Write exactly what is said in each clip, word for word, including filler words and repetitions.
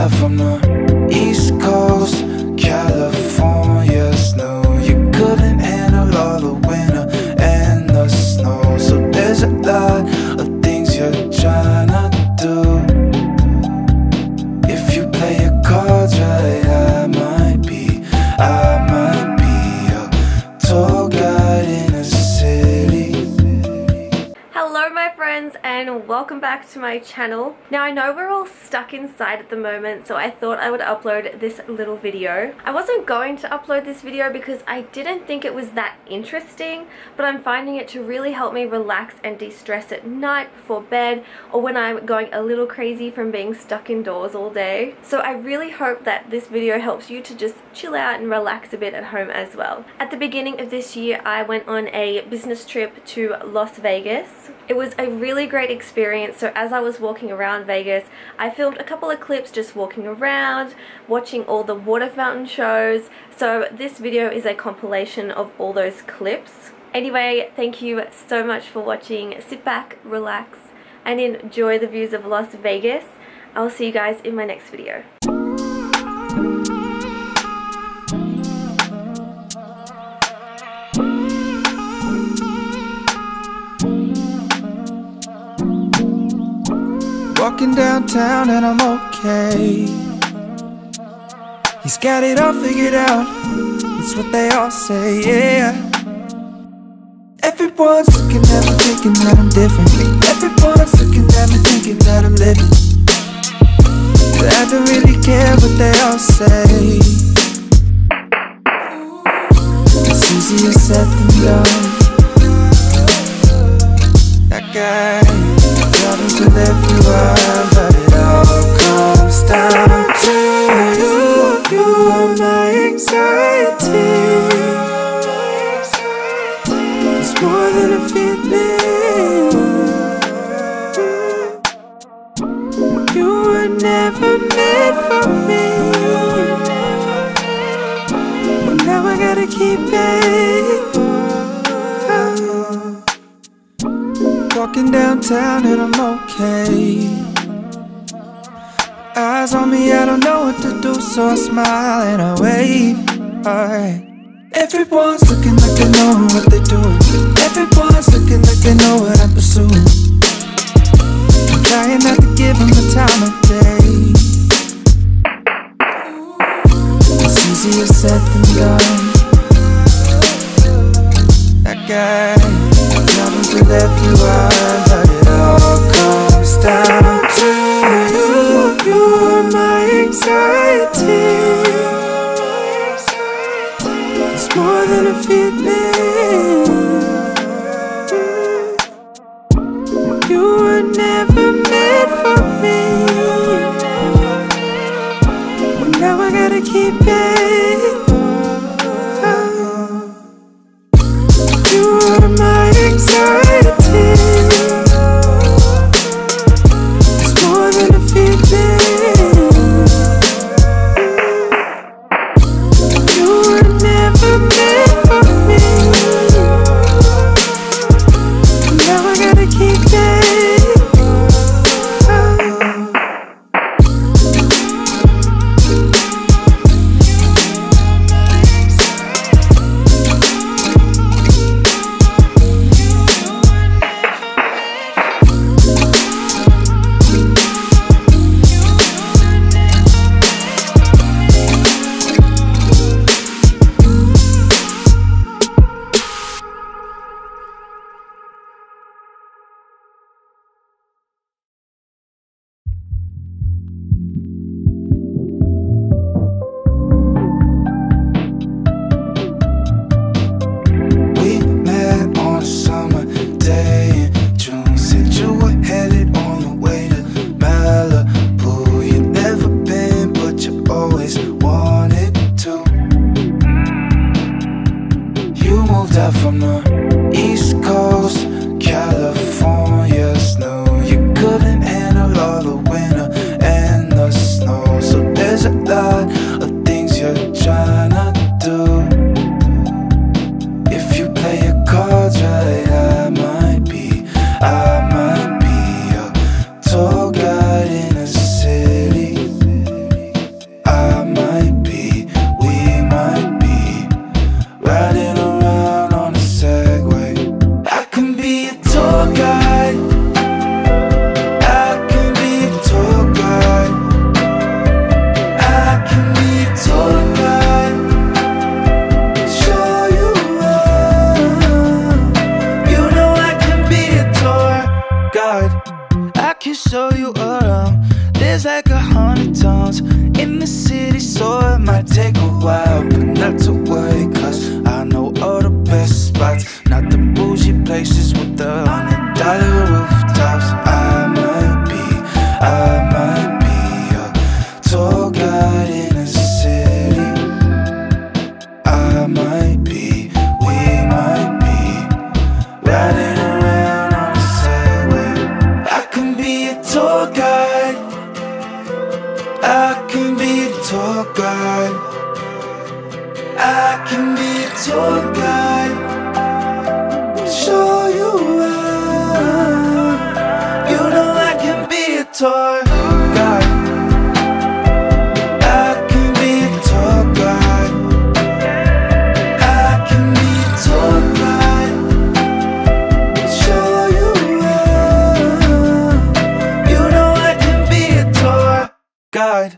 that from the East Coast, California snow. You couldn't handle all the winter and the snow. So there's a lot of things you're trying to do. If you play your cards right, I might be, I might be a tour guide in a city. Hello my friends and welcome back to my channel. Now I know we're all stuck inside at the moment, so I thought I would upload this little video. I wasn't going to upload this video because I didn't think it was that interesting, but I'm finding it to really help me relax and de-stress at night before bed, or when I'm going a little crazy from being stuck indoors all day. So I really hope that this video helps you to just chill out and relax a bit at home as well. At the beginning of this year I went on a business trip to Las Vegas. It was a really great experience. So as I was walking around Vegas, I filmed a couple of clips just walking around, watching all the water fountain shows. So this video is a compilation of all those clips. Anyway, thank you so much for watching. Sit back, relax, and enjoy the views of Las Vegas. I'll see you guys in my next video. Walking downtown and I'm okay. He's got it all figured out, it's what they all say, yeah. Everyone's looking at me thinking that I'm different. Everyone's looking at me thinking that I'm living, but I don't really care what they all say. It's easier said than done. That guy problems with everyone, but it all comes down to you. You are my anxiety. It's more than a feeling. You were never made for me. Well, now I gotta keep it. Walking downtown and I'm okay. Eyes on me, I don't know what to do, so I smile and I wave. Alright. Everyone's looking like they know what they're doing. Everyone's looking like they know what I'm pursuing. I'm trying not to give them the time of day. It's easier said than done. That guy. Problems with everyone, but it all comes down to you. You are my anxiety. It's more than a feeling. You were never made for me. Well, now I gotta keep it. It's more than a feeling. overtones in the city, so it might take a while, but not to worry, cause I know all the best spots, not the bougie places with the hundred dollar rooftops. I might be, I might be a tour guide in a city. I might be, we might be riding around on the subway. I can be a tour guide, I can be a tour guide, I can be a tour guide, show you around. You know I can be a tour guide, I can be a tour guide, I can be a tour guide, show you around. You know I can be a tour guide.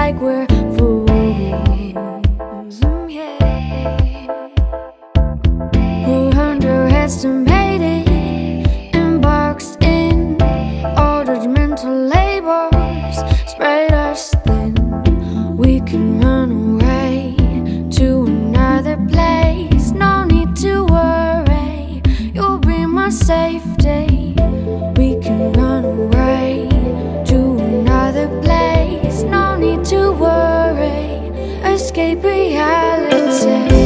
Like we're fools, yeah. We're underestimated, embarked in all judgmental labors, spread us thin. We can run away to another place, no need to worry, you'll be my safety. We can run away to another place, no need to worry, escape reality.